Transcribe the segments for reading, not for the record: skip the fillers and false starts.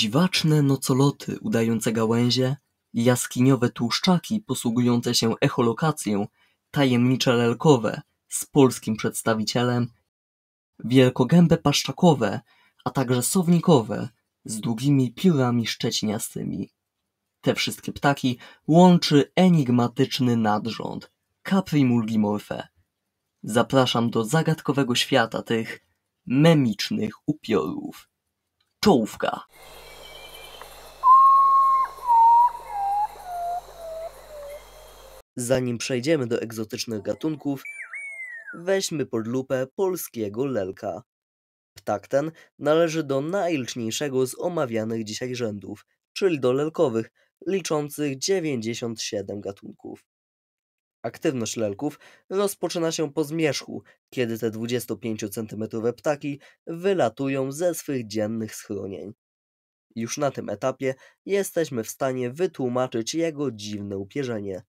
Dziwaczne nocoloty udające gałęzie, jaskiniowe tłuszczaki posługujące się echolokacją, tajemnicze lelkowe z polskim przedstawicielem, wielkogębe paszczakowe, a także sownikowe z długimi piórami szczeciniastymi. Te wszystkie ptaki łączy enigmatyczny nadrząd Kaprymulgimorfe. Zapraszam do zagadkowego świata tych memicznych upiorów. Czołówka. Zanim przejdziemy do egzotycznych gatunków, weźmy pod lupę polskiego lelka. Ptak ten należy do najliczniejszego z omawianych dzisiaj rzędów, czyli do lelkowych, liczących 97 gatunków. Aktywność lelków rozpoczyna się po zmierzchu, kiedy te 25 cm ptaki wylatują ze swych dziennych schronień. Już na tym etapie jesteśmy w stanie wytłumaczyć jego dziwne upierzenie.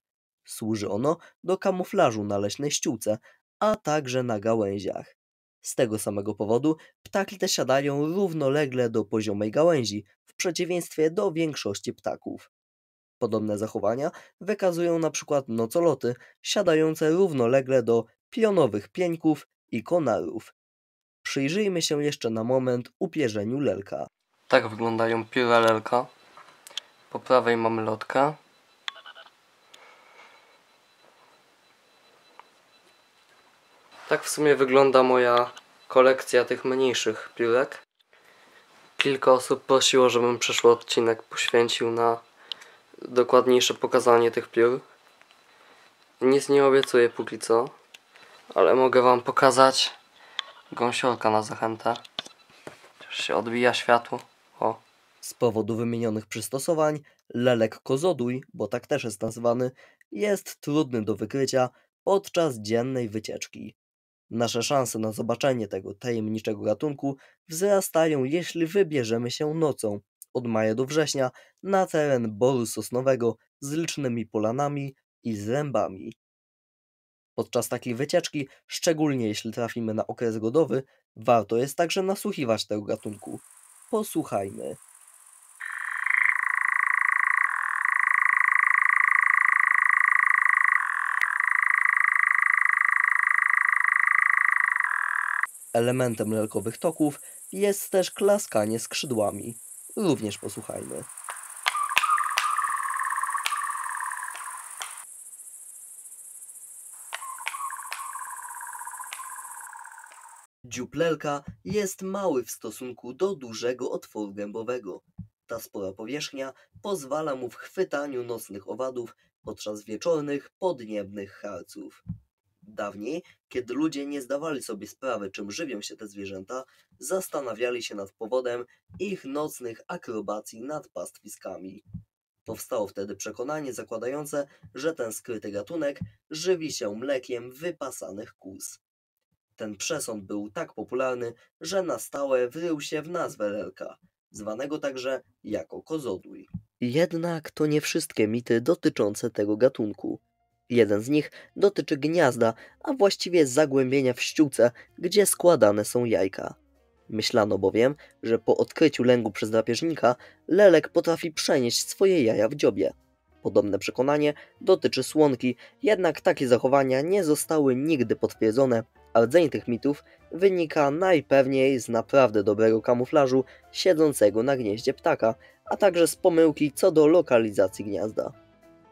Służy ono do kamuflażu na leśnej ściółce, a także na gałęziach. Z tego samego powodu ptaki te siadają równolegle do poziomej gałęzi, w przeciwieństwie do większości ptaków. Podobne zachowania wykazują np. nocoloty siadające równolegle do pionowych pieńków i konarów. Przyjrzyjmy się jeszcze na moment upierzeniu lelka. Tak wyglądają pióra lelka. Po prawej mamy lotkę. Tak w sumie wygląda moja kolekcja tych mniejszych piórek. Kilka osób prosiło, żebym przyszły odcinek poświęcił na dokładniejsze pokazanie tych piór. Nic nie obiecuję póki co, ale mogę wam pokazać gąsiorka na zachętę. Już się odbija światło. O. Z powodu wymienionych przystosowań lelek kozodój, bo tak też jest nazwany, jest trudny do wykrycia podczas dziennej wycieczki. Nasze szanse na zobaczenie tego tajemniczego gatunku wzrastają, jeśli wybierzemy się nocą, od maja do września, na teren boru sosnowego z licznymi polanami i zrębami. Podczas takiej wycieczki, szczególnie jeśli trafimy na okres godowy, warto jest także nasłuchiwać tego gatunku. Posłuchajmy. Elementem lelkowych toków jest też klaskanie skrzydłami. Również posłuchajmy. Dziób lelka jest mały w stosunku do dużego otworu gębowego. Ta spora powierzchnia pozwala mu w chwytaniu nocnych owadów podczas wieczornych, podniebnych harców. Dawniej, kiedy ludzie nie zdawali sobie sprawy, czym żywią się te zwierzęta, zastanawiali się nad powodem ich nocnych akrobacji nad pastwiskami. Powstało wtedy przekonanie zakładające, że ten skryty gatunek żywi się mlekiem wypasanych kóz. Ten przesąd był tak popularny, że na stałe wrył się w nazwę lelka, zwanego także jako kozodój. Jednak to nie wszystkie mity dotyczące tego gatunku. Jeden z nich dotyczy gniazda, a właściwie zagłębienia w ściółce, gdzie składane są jajka. Myślano bowiem, że po odkryciu lęgu przez drapieżnika lelek potrafi przenieść swoje jaja w dziobie. Podobne przekonanie dotyczy słonki, jednak takie zachowania nie zostały nigdy potwierdzone, a rdzeń tych mitów wynika najpewniej z naprawdę dobrego kamuflażu siedzącego na gnieździe ptaka, a także z pomyłki co do lokalizacji gniazda.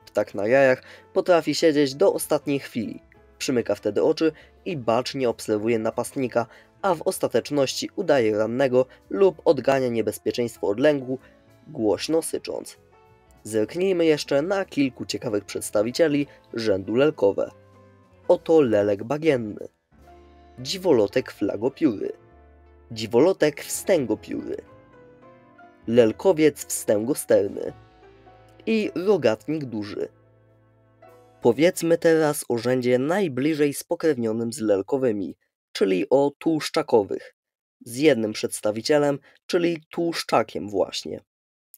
Ptak na jajach potrafi siedzieć do ostatniej chwili, przymyka wtedy oczy i bacznie obserwuje napastnika, a w ostateczności udaje rannego lub odgania niebezpieczeństwo od lęgu, głośno sycząc. Zerknijmy jeszcze na kilku ciekawych przedstawicieli rzędu lelkowe. Oto lelek bagienny. Dziwolotek flagopióry. Dziwolotek wstęgopióry. Lelkowiec wstęgosterny. I rogatnik duży. Powiedzmy teraz o rzędzie najbliżej spokrewnionym z lelkowymi, czyli o tłuszczakowych, z jednym przedstawicielem, czyli tłuszczakiem właśnie.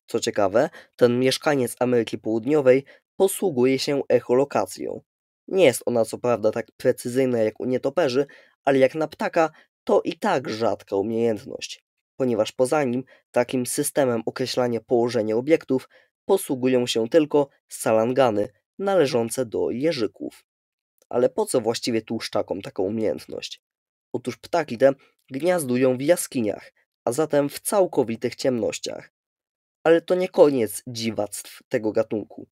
Co ciekawe, ten mieszkaniec Ameryki Południowej posługuje się echolokacją. Nie jest ona co prawda tak precyzyjna jak u nietoperzy, ale jak na ptaka to i tak rzadka umiejętność. ponieważ poza nim takim systemem określania położenia obiektów posługują się tylko salangany należące do jeżyków. Ale po co właściwie tłuszczakom taka umiejętność? Otóż ptaki te gniazdują w jaskiniach, a zatem w całkowitych ciemnościach. Ale to nie koniec dziwactw tego gatunku.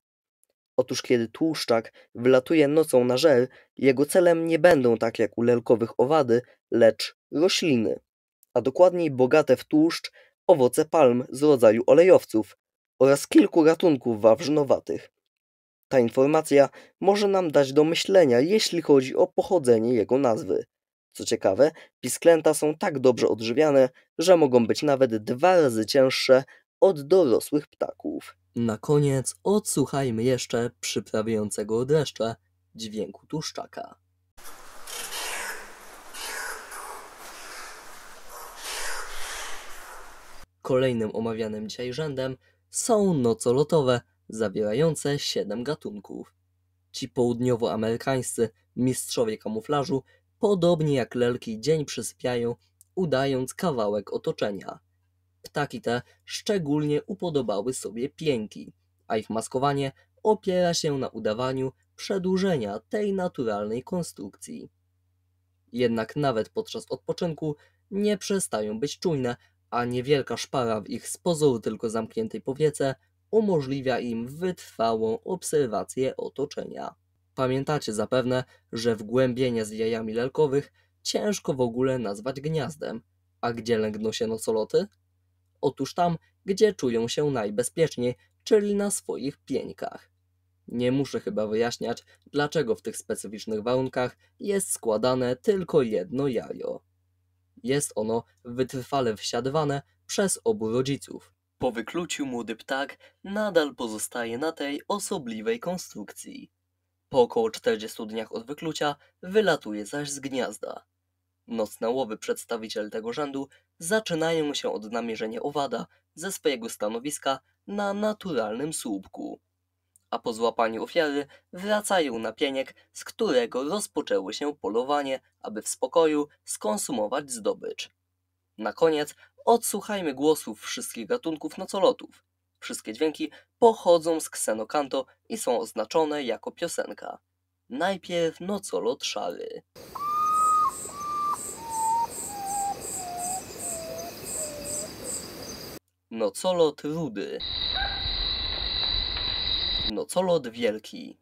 Otóż kiedy tłuszczak wylatuje nocą na żel, jego celem nie będą, tak jak u lelkowych owady, lecz rośliny, a dokładniej bogate w tłuszcz owoce palm z rodzaju olejowców oraz kilku gatunków wawrzynowatych. Ta informacja może nam dać do myślenia, jeśli chodzi o pochodzenie jego nazwy. Co ciekawe, pisklęta są tak dobrze odżywiane, że mogą być nawet 2 razy cięższe od dorosłych ptaków. Na koniec odsłuchajmy jeszcze przyprawiającego dreszcze dźwięku tłuszczaka. Kolejnym omawianym dzisiaj rzędem są nocolotowe, zawierające 7 gatunków. Ci południowoamerykańscy mistrzowie kamuflażu, podobnie jak lelki, dzień przysypiają, udając kawałek otoczenia. Ptaki te szczególnie upodobały sobie pięki, a ich maskowanie opiera się na udawaniu przedłużenia tej naturalnej konstrukcji. Jednak nawet podczas odpoczynku nie przestają być czujne, a niewielka szpara w ich z pozoru tylko zamkniętej powiece umożliwia im wytrwałą obserwację otoczenia. Pamiętacie zapewne, że wgłębienia z jajami lelkowych ciężko w ogóle nazwać gniazdem. A gdzie lęgną się nocoloty? Otóż tam, gdzie czują się najbezpieczniej, czyli na swoich pieńkach. Nie muszę chyba wyjaśniać, dlaczego w tych specyficznych warunkach jest składane tylko jedno jajo. Jest ono wytrwale wsiadywane przez obu rodziców. Po wykluciu młody ptak nadal pozostaje na tej osobliwej konstrukcji. Po około 40 dniach od wyklucia wylatuje zaś z gniazda. Nocne łowy przedstawiciel tego rzędu zaczynają się od namierzenia owada ze swojego stanowiska na naturalnym słupku, a po złapaniu ofiary wracają na pieniek, z którego rozpoczęło się polowanie, aby w spokoju skonsumować zdobycz. Na koniec odsłuchajmy głosów wszystkich gatunków nocolotów. Wszystkie dźwięki pochodzą z Xenokanto i są oznaczone jako piosenka. Najpierw nocolot szary. Nocolot rudy. Nocolot wielki.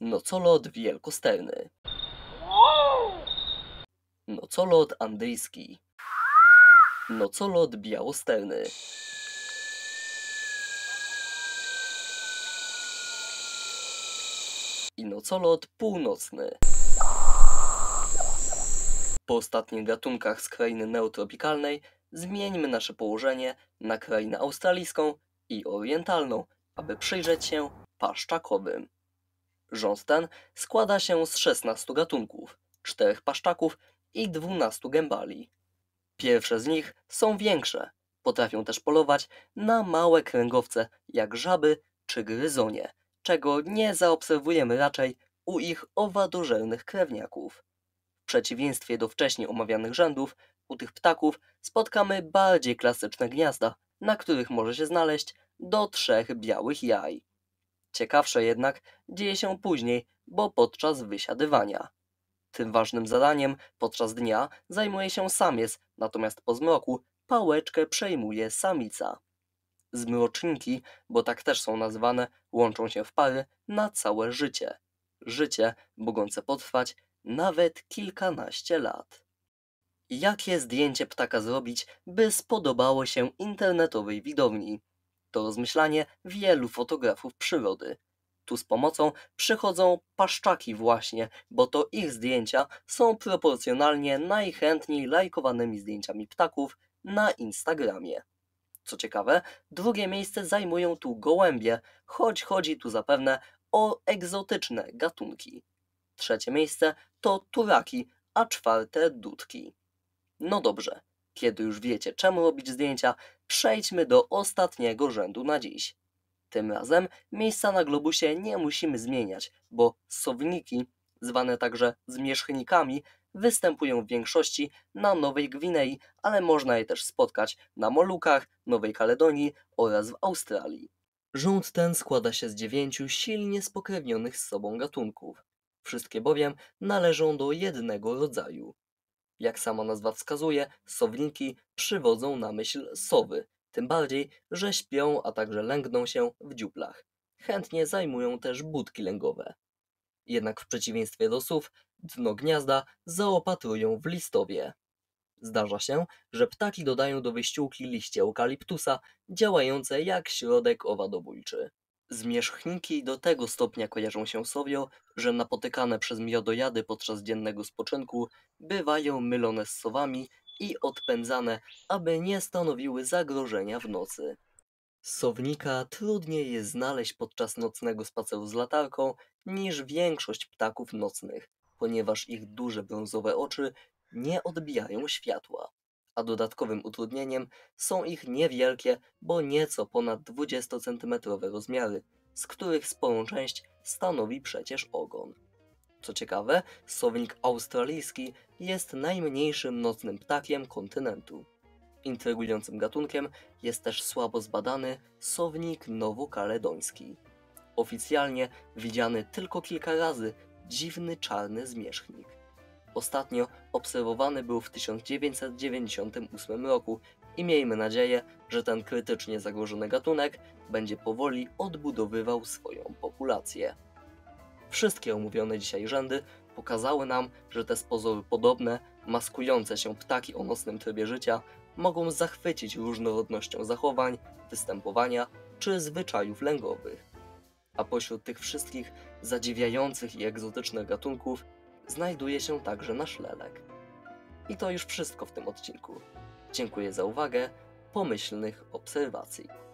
Nocolot wielkosterny. Nocolot andyjski. Nocolot białosterny. I nocolot północny. Po ostatnich gatunkach z krainy neotropikalnej zmieńmy nasze położenie na krainę australijską i orientalną, aby przyjrzeć się paszczakowym. Rząd ten składa się z 16 gatunków, 4 paszczaków i 12 gębali. Pierwsze z nich są większe, potrafią też polować na małe kręgowce jak żaby czy gryzonie, czego nie zaobserwujemy raczej u ich owadożernych krewniaków. W przeciwieństwie do wcześniej omawianych rzędów, u tych ptaków spotkamy bardziej klasyczne gniazda, na których może się znaleźć do 3 białych jaj. Ciekawsze jednak dzieje się później, bo podczas wysiadywania. Tym ważnym zadaniem podczas dnia zajmuje się samiec, natomiast po zmroku pałeczkę przejmuje samica. Zmroczniki, bo tak też są nazwane, łączą się w pary na całe życie. Życie mogące potrwać nawet kilkanaście lat. Jakie zdjęcie ptaka zrobić, by spodobało się internetowej widowni? To rozmyślanie wielu fotografów przyrody. Tu z pomocą przychodzą paszczaki właśnie, bo to ich zdjęcia są proporcjonalnie najchętniej lajkowanymi zdjęciami ptaków na Instagramie. Co ciekawe, drugie miejsce zajmują tu gołębie, choć chodzi tu zapewne o egzotyczne gatunki. Trzecie miejsce to turaki, a 4. dudki. No dobrze, kiedy już wiecie, czemu robić zdjęcia, przejdźmy do ostatniego rzędu na dziś. Tym razem miejsca na globusie nie musimy zmieniać, bo sowniki, zwane także zmierzchnikami, występują w większości na Nowej Gwinei, ale można je też spotkać na Molukach, Nowej Kaledonii oraz w Australii. Rząd ten składa się z 9 silnie spokrewnionych z sobą gatunków. Wszystkie bowiem należą do jednego rodzaju. Jak sama nazwa wskazuje, sowniki przywodzą na myśl sowy, tym bardziej, że śpią, a także lęgną się w dziuplach. Chętnie zajmują też budki lęgowe. Jednak w przeciwieństwie do sów, dno gniazda zaopatrują w listowie. Zdarza się, że ptaki dodają do wyściółki liście eukaliptusa, działające jak środek owadobójczy. Zmierzchniki do tego stopnia kojarzą się sowio, że napotykane przez miodojady podczas dziennego spoczynku bywają mylone z sowami i odpędzane, aby nie stanowiły zagrożenia w nocy. Sownika trudniej jest znaleźć podczas nocnego spaceru z latarką niż większość ptaków nocnych, ponieważ ich duże brązowe oczy nie odbijają światła, a dodatkowym utrudnieniem są ich niewielkie, bo nieco ponad 20-centymetrowe rozmiary, z których sporą część stanowi przecież ogon. Co ciekawe, sownik australijski jest najmniejszym nocnym ptakiem kontynentu. Intrygującym gatunkiem jest też słabo zbadany sownik nowokaledoński. Oficjalnie widziany tylko kilka razy dziwny czarny zmierzchnik. Ostatnio obserwowany był w 1998 roku i miejmy nadzieję, że ten krytycznie zagrożony gatunek będzie powoli odbudowywał swoją populację. Wszystkie omówione dzisiaj rzędy pokazały nam, że te z pozoru podobne, maskujące się ptaki o nocnym trybie życia mogą zachwycić różnorodnością zachowań, występowania czy zwyczajów lęgowych. A pośród tych wszystkich zadziwiających i egzotycznych gatunków znajduje się także nasz lelek. I to już wszystko w tym odcinku. Dziękuję za uwagę, pomyślnych obserwacji.